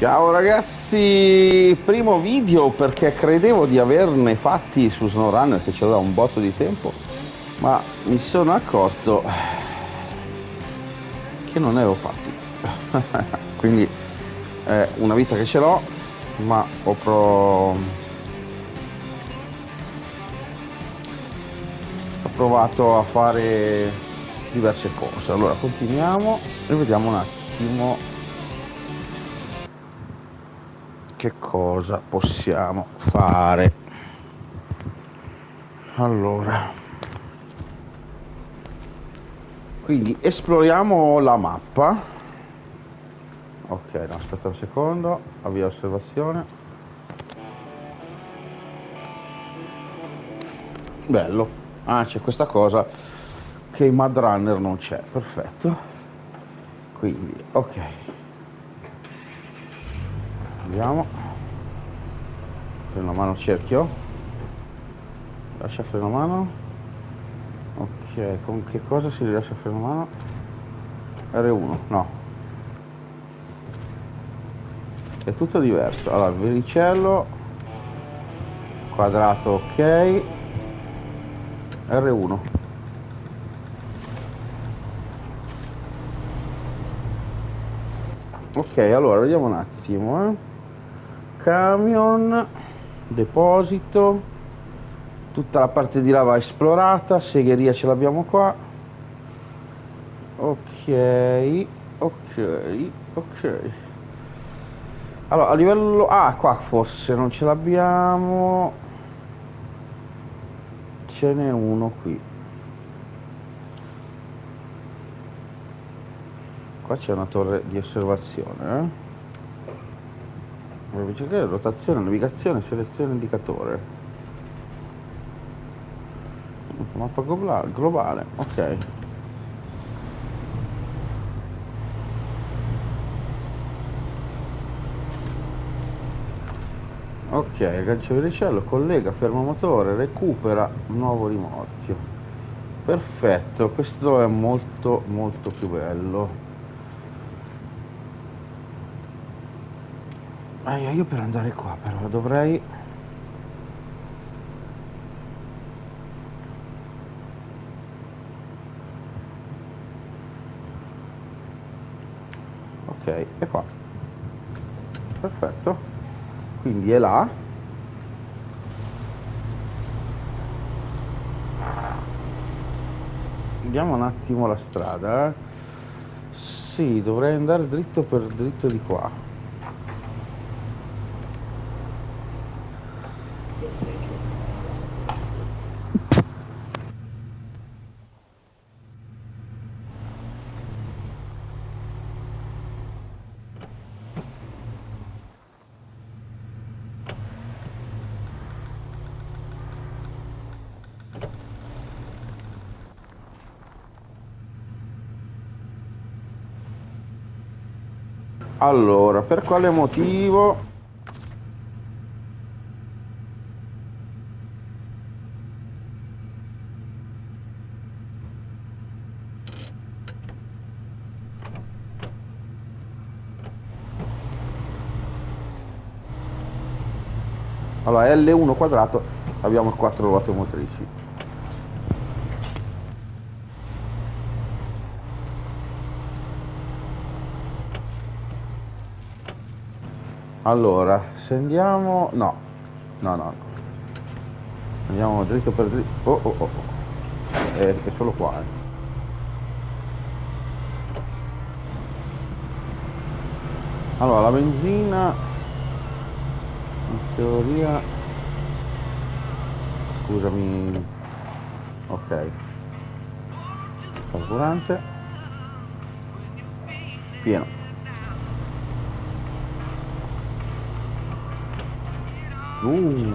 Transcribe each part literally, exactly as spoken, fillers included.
Ciao ragazzi, primo video perché credevo di averne fatti su SnowRunner che ci aveva un botto di tempo, ma mi sono accorto che non ne avevo fatti. Quindi eh, una vita che ce l'ho, ma ho pro... ho provato a fare diverse cose. Allora continuiamo e vediamo un attimo che cosa possiamo fare. Allora, quindi esploriamo la mappa. Ok, no, aspetta un secondo, avvia osservazione. Bello. Ah, c'è questa cosa che in Mudrunner non c'è, perfetto. Quindi ok, andiamo, freno a mano, cerchio, lascia freno a mano. Ok, con che cosa si rilascia freno a mano? R uno, no, è tutto diverso. Allora, il velicello quadrato, ok, R uno. Ok, allora vediamo un attimo, eh. Camion, deposito, tutta la parte di là va esplorata, segheria ce l'abbiamo qua. Ok, ok, ok. Allora a livello... ah, qua forse non ce l'abbiamo. Ce n'è uno qui. Qua c'è una torre di osservazione, eh. Devo cercare rotazione, navigazione, selezione indicatore. Mappa globale, ok. Ok, aggancia velicello, collega, ferma motore, recupera, nuovo rimorchio. Perfetto, questo è molto molto più bello. Ah, io per andare qua però dovrei... ok, è qua. Perfetto. Quindi è là. Vediamo un attimo la strada. Sì, dovrei andare dritto per dritto di qua. Allora, per quale motivo? Allora, L uno quadrato, abbiamo quattro ruote motrici. Allora, se andiamo... no, no, no, andiamo dritto per dritto... oh, oh, oh, è, è solo qua, eh. Allora, la benzina... in teoria... scusami... ok. Carburante... pieno. Uh,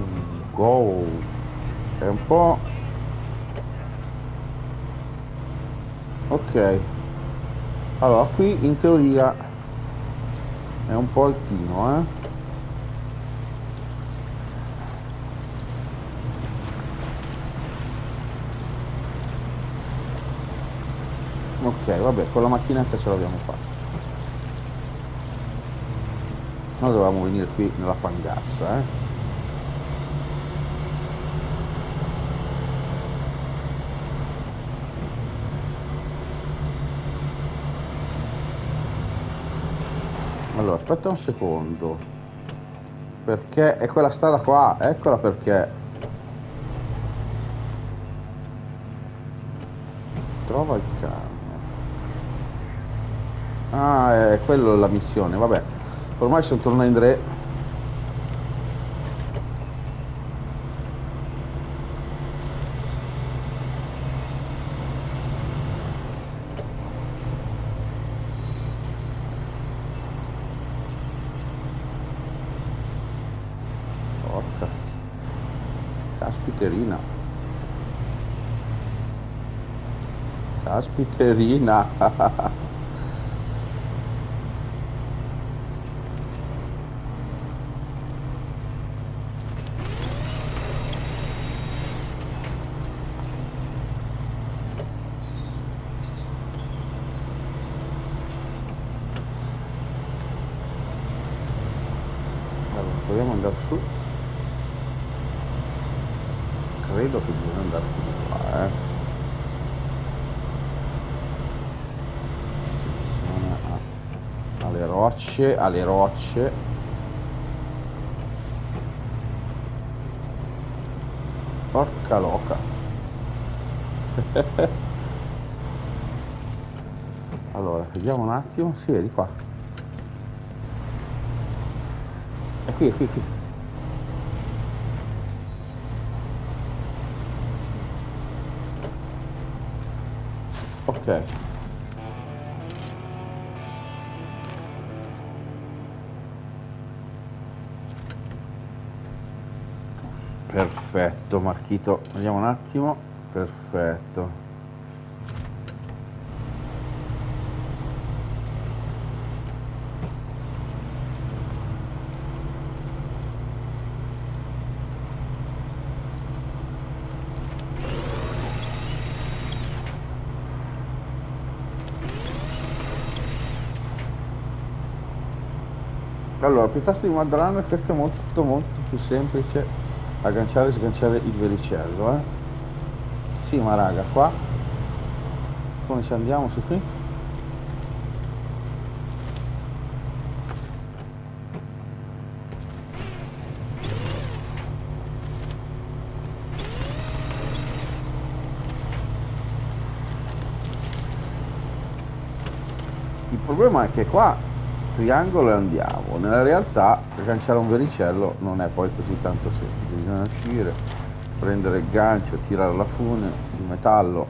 go! È un po'... ok. Allora, qui in teoria è un po' altino, eh. Ok, vabbè, con la macchinetta ce l'abbiamo fatta. Noi dovevamo venire qui nella pangazza, eh. Allora, aspetta un secondo, perché è quella strada qua, eccola perché. Trova il cane. Ah, è quello la missione, vabbè. Ormai sono tornato in re. Caspiterina, caspiterina. Allora, proviamo ad andare su. Credo che bisogna andare più qua, eh. Alle rocce, alle rocce. Porca loca. Allora, vediamo un attimo, si vedi qua. È qui, è qui, è qui. Ok. Perfetto, Marchito. Vediamo un attimo. Perfetto. Allora, piuttosto di Mudrunner, questo è molto molto più semplice, agganciare e sganciare il velicello, eh. Sì, ma raga, qua come ci andiamo su qui? Il problema è che qua triangolo e andiamo, nella realtà agganciare un velicello non è poi così tanto semplice, bisogna uscire, prendere il gancio, tirare la fune di metallo.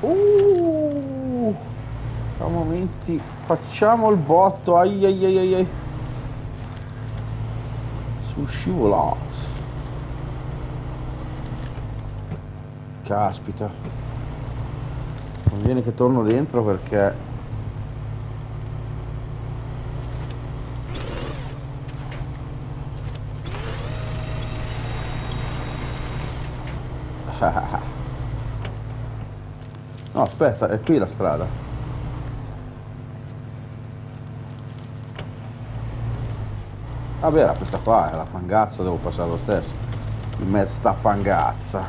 Uh, a momenti facciamo il botto, ai ai ai ai ai, su scivolati, caspita. Conviene che torno dentro perché no, aspetta, è qui la strada. Vabbè, era questa qua, è la fangazza, devo passare lo stesso in mezzo a sta fangazza.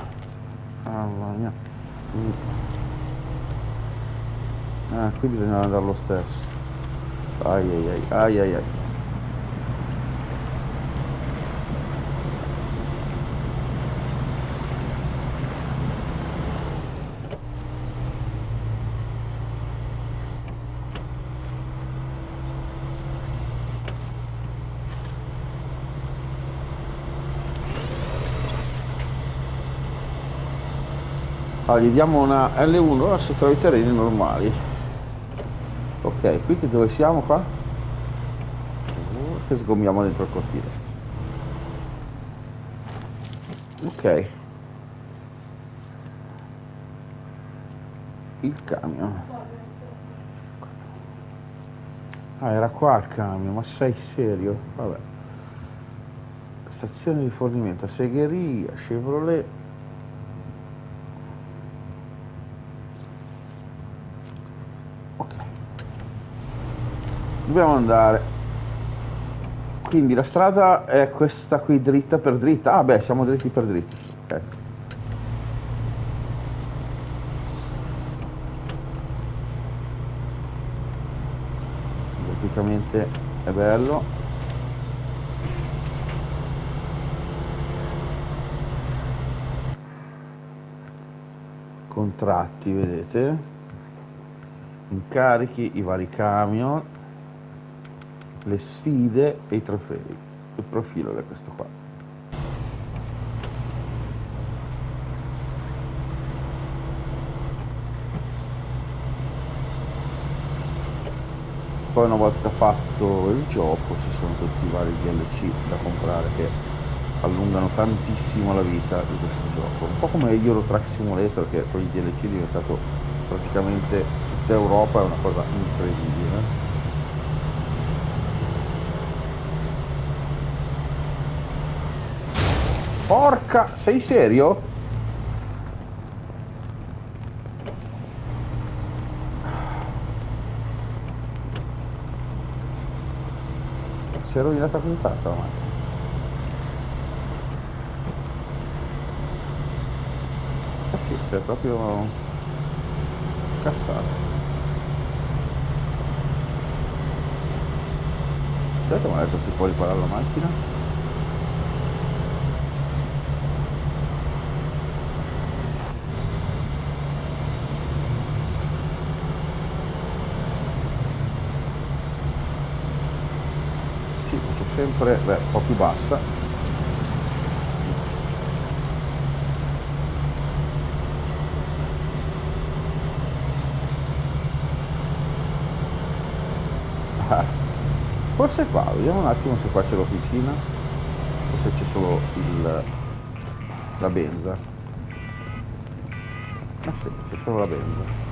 Mamma mia. Ah, qui bisogna andare lo stesso. Ai ai ai, ai ai ai. Allora, gli diamo una L uno, ora si trova i terreni normali. Ok, qui che dove siamo qua? Uh, che sgommiamo dentro il cortile. Ok. Il camion. Ah, era qua il camion, ma sei serio? Vabbè. Stazione di fornimento, segheria, Chevrolet. dobbiamo andare. Quindi la strada è questa qui, dritta per dritta. Ah beh, siamo dritti per dritti. Ok. Praticamente è bello. Contratti, vedete? Incarichi, i vari camion, le sfide e i trofei. Il profilo è questo qua. Poi una volta fatto il gioco ci sono tutti i vari D L C da comprare che allungano tantissimo la vita di questo gioco, un po' come Euro Truck Simulator, che con i D L C è diventato praticamente tutta Europa, è una cosa incredibile. Porca, sei serio? Si è rovinata così tanto la macchina. Perché si è proprio cassato. Certo, ma adesso si può riparare la macchina? Sempre, beh, un po' più bassa. Ah, forse qua, vediamo un attimo se qua c'è l'officina o se c'è solo il, la benza. Ma sì, c'è solo la benza.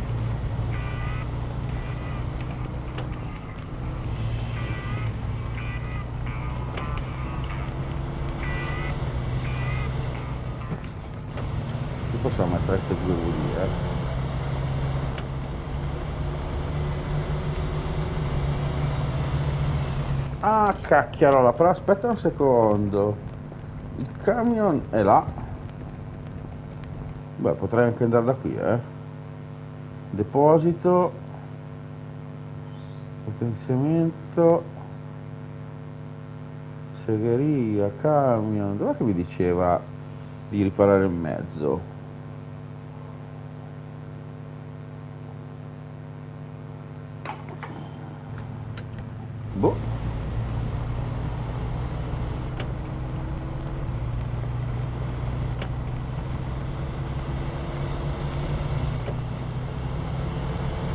Possiamo mettere due voli, eh. Ah cacchiarola, però aspetta un secondo, il camion è là. Beh, potrei anche andare da qui, eh. Deposito, potenziamento, segheria, camion. Dov'è che mi diceva di riparare in mezzo? Boh.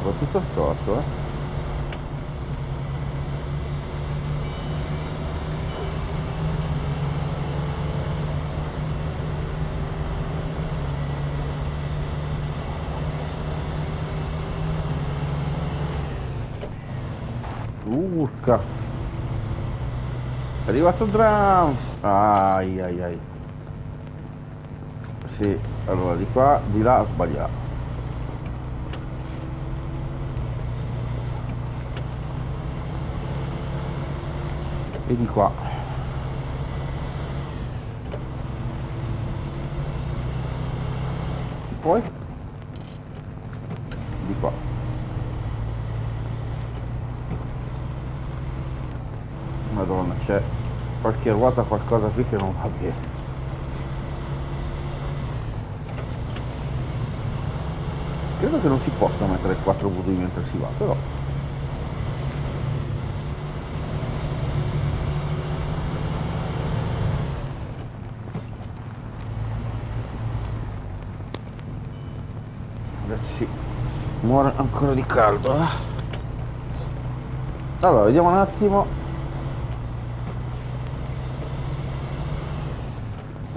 Va tutto storto, eh. Urca. È arrivato Drums. Ai ai ai. Sì, allora di qua, di là ho sbagliato. E di qua. E poi di qua. Madonna, c'è qualche ruota, qualcosa qui che non va bene. Credo che non si possa mettere quattro V mentre si va, però. Ragazzi, si muore ancora di caldo. Allora, vediamo un attimo.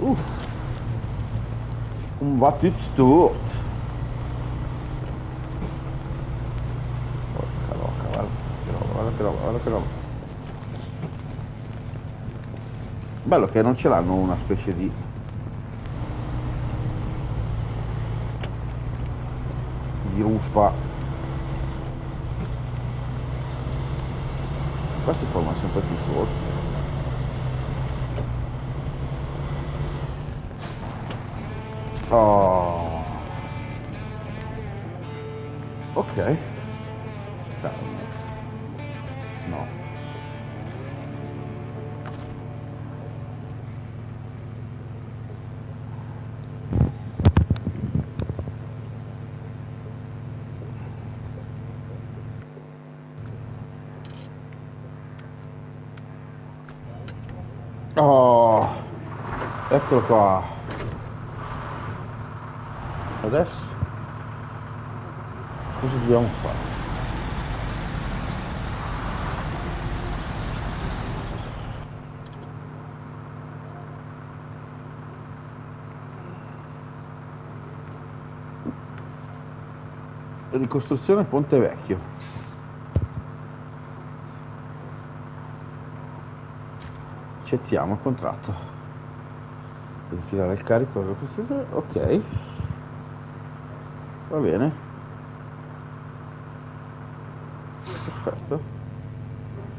Uff, un battito. Porca loca, guarda che roba, guarda che roba, guarda che roba. Bello che non ce l'hanno una specie di di ruspa. qua si forma sempre più sotto. Oh. Ok. Calma. No. Oh. Eccolo qua. Adesso cosa dobbiamo fare? Ricostruzione Ponte Vecchio. Accettiamo il contratto. Devo tirare il carico. Ok. Va bene. Perfetto.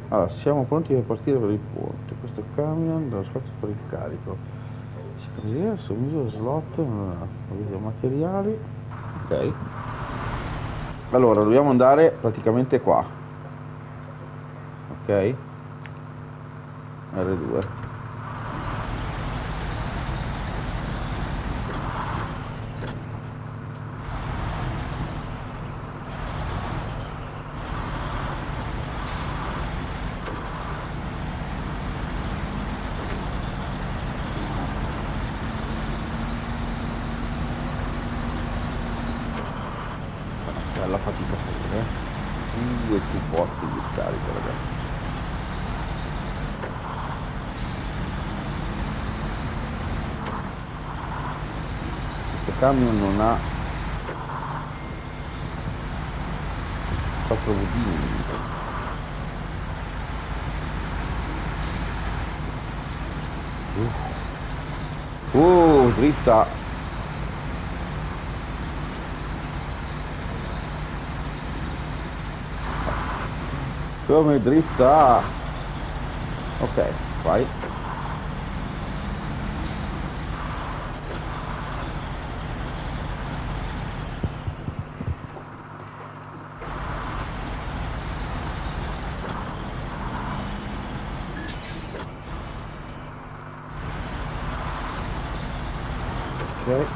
Allora, siamo pronti per partire per il ponte. Questo camion dà spazio per il carico. Sovviso slot, vediamo materiali. Ok. Allora, dobbiamo andare praticamente qua. Ok. erre due. La fatica fuori, eh? Due tubotti di carico, ragazzi. Questo camion non ha quattro budini. Uh. Uh, dritta. Come dritta. Ok, vai. Ok.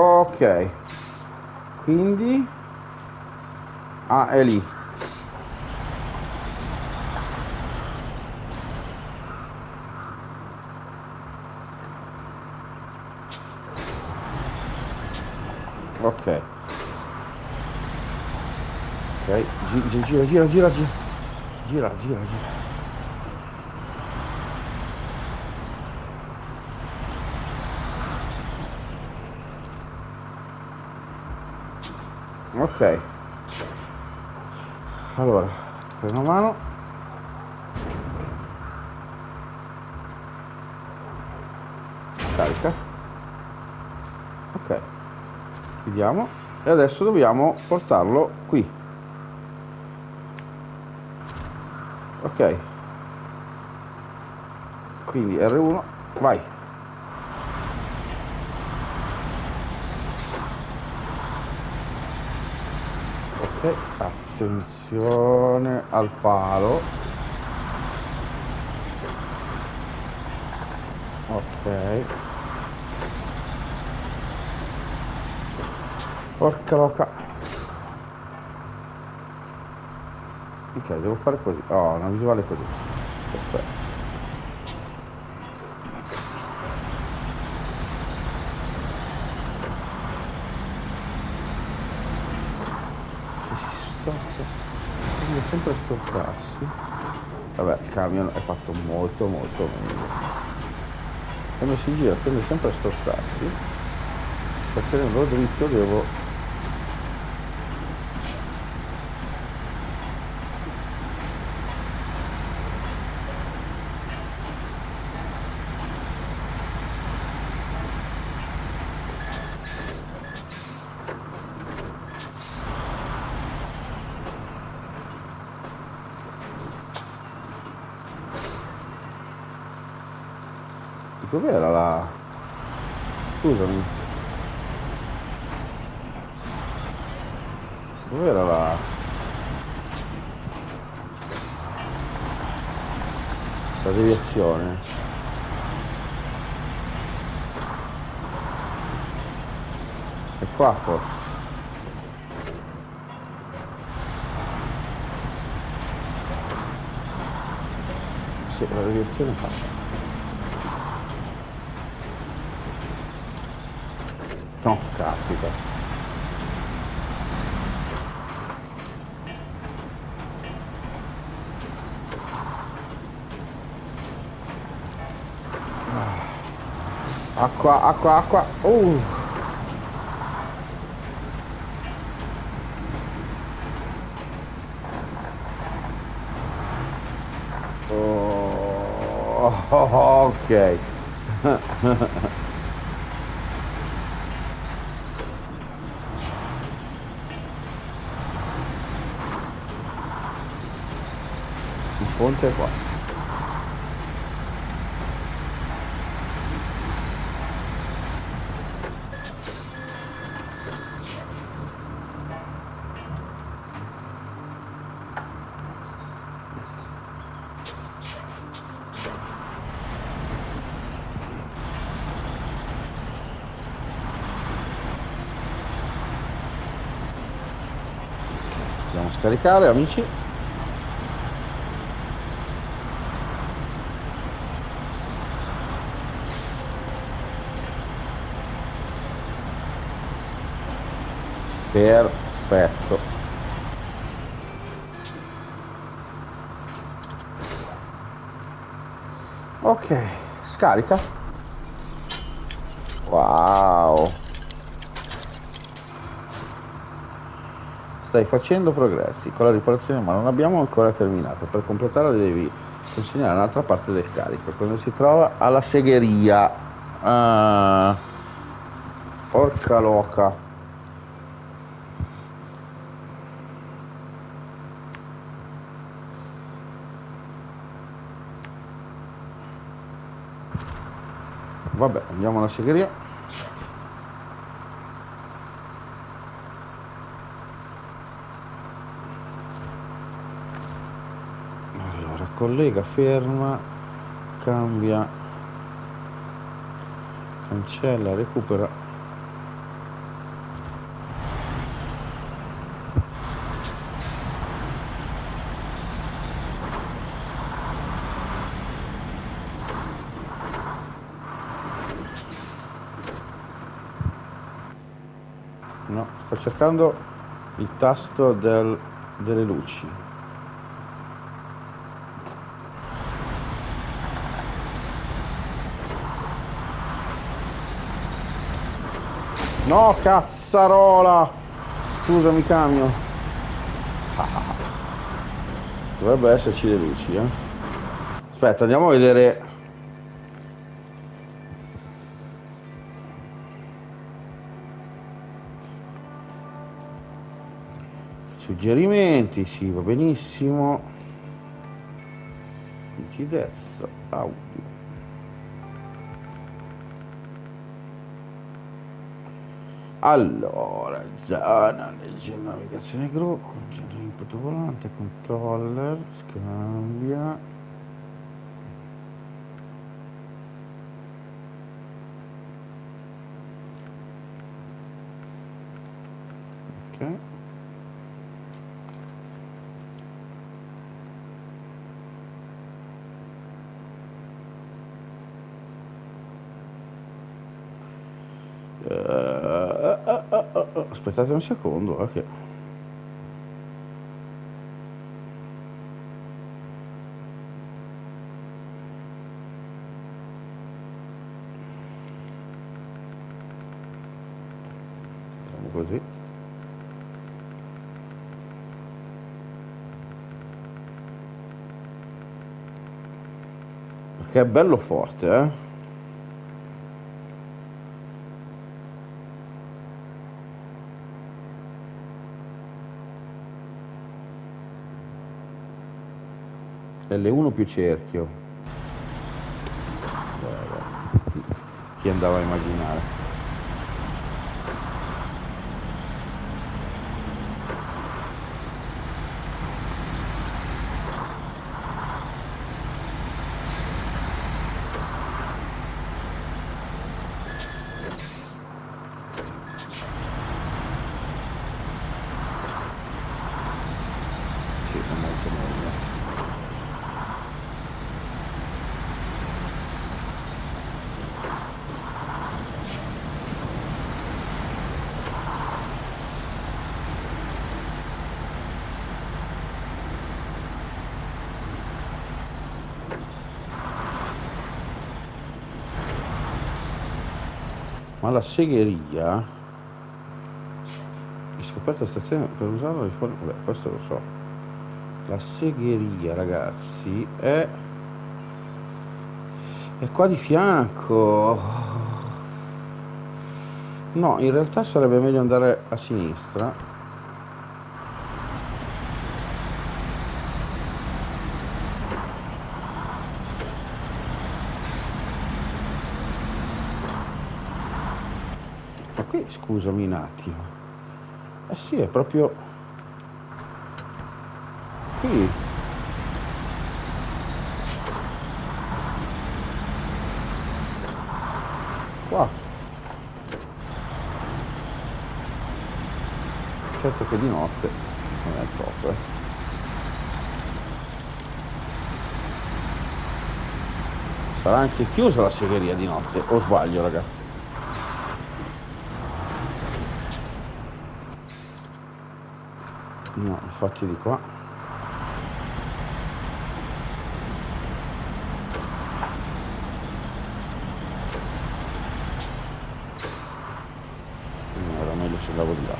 Ok, quindi ah, è lì. Ok. Ok, gira, gira, gira, gira, gira, gira, gira, gira. Ok, allora prendo mano. Carica. Ok, chiudiamo e adesso dobbiamo portarlo qui. Ok, quindi erre uno, vai. Okay. Attenzione al palo. Ok. Porca loca. Ok, devo fare così. Oh, una visuale così. Perfetto. Sempre storcarsi. Vabbè, il camion è fatto molto molto meglio. quando si gira prende sempre a spostarsi, perché andando dritto devo dov'era la... scusami, dov'era la... la deviazione? È qua forse. Sì, la deviazione è fatta. No, capita. Acqua, acqua, acqua. Uh. Oh, oh, ok. Ponte qua. Andiamo a scaricare, amici. Perfetto. Ok, scarica. Wow. Stai facendo progressi con la riparazione, ma non abbiamo ancora terminato. Per completarla devi consegnare un'altra parte del carico, quando si trova alla segheria. Ah, porca loca. Vabbè, andiamo alla segheria. Allora, collega, ferma, cambia, cancella, recupera. Sto cercando il tasto del, delle luci. No, cazzarola! Scusami, camion. Dovrebbe esserci le luci, eh. Aspetta, andiamo a vedere. Suggerimenti, sì, va benissimo. Rigidezza, audio. Allora, zona, legge, navigazione gru, concentro input volante, controller, scambia. Ok. Aspettate un secondo, ok. così. Perché è bello forte, eh. L uno più cerchio. Beh, beh. Chi andava a immaginare? Sì, è molto meglio. Ma la segheria ho scoperto stasera per usarla di fuori. Vabbè, questo lo so. La segheria, ragazzi, è è qua di fianco. No, in realtà sarebbe meglio andare a sinistra. Scusami un attimo. Eh sì, è proprio qui. Qua. Certo che di notte non è proprio, eh. Sarà anche chiusa la segheria di notte, o sbaglio, ragazzi? No, infatti di qua. No, era meglio se andavo di là.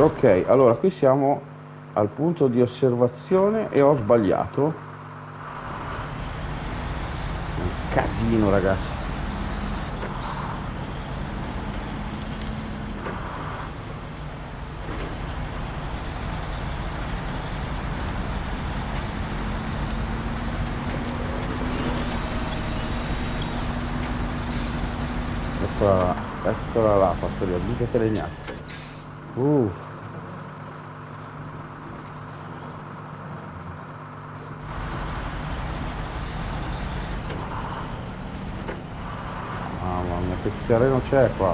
Ok, allora qui siamo al punto di osservazione e ho sbagliato. Un casino, ragazzi. Eccola, eccola la fattoria, mica te le gnacche. Uh. Che terreno c'è qua?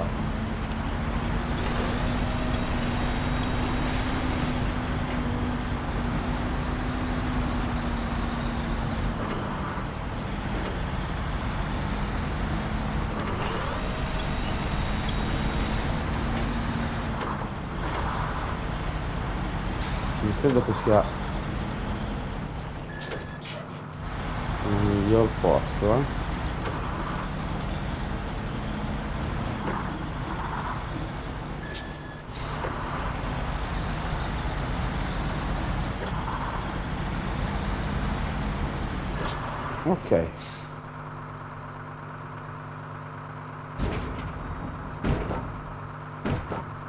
Mi credo che sia il miglior posto, eh? Ok.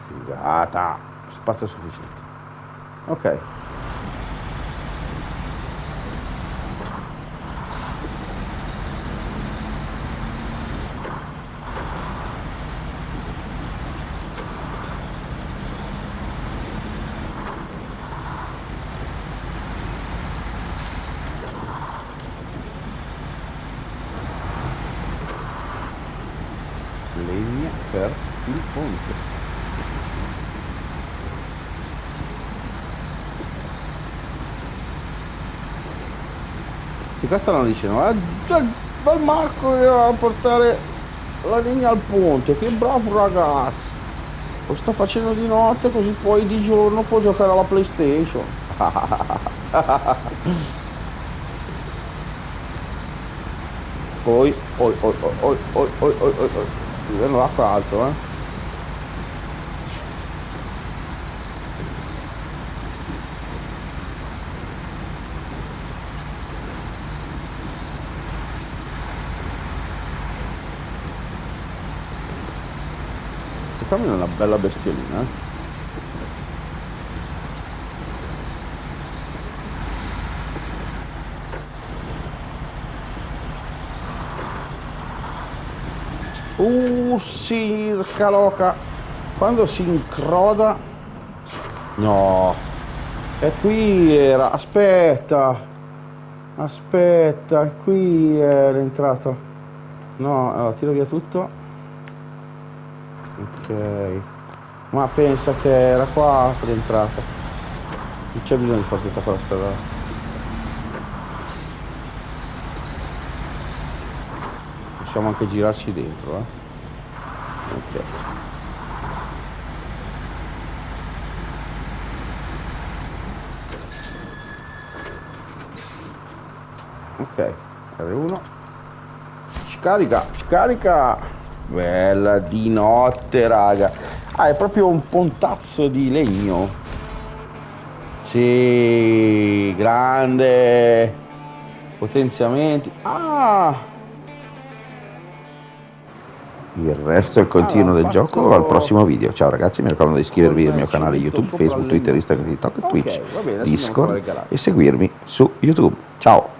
Figata. Spazio sufficiente. Ok. Legna per il ponte. Questi qua stanno dicendo, ah, va Marco a portare la linea al ponte, che bravo ragazzo. Lo sto facendo di notte così poi di giorno può giocare alla PlayStation. Poi, poi, poi, poi, poi, poi, poi, poi, poi, non la calcio, eh. È una bella bestiolina, eh? Uh, circa loca, quando si incroda. No, e qui era, aspetta, aspetta, qui era entrata. No, allora, tiro via tutto. Ok, ma pensa che era qua per l'entrata, non c'è bisogno di fare tutta quella strada. Possiamo anche girarci dentro, eh. Ok, ok, R uno, scarica, scarica. Bella di notte, raga. Ah, è proprio un pontazzo di legno. Sì, grande. Potenziamenti. Ah, il resto è il continuo ah, del fatto... gioco al prossimo video. Ciao ragazzi, mi raccomando di iscrivervi al mio canale YouTube, Facebook, Twitter, Instagram, TikTok, okay, Twitch, bene, Discord e seguirmi su YouTube. Ciao.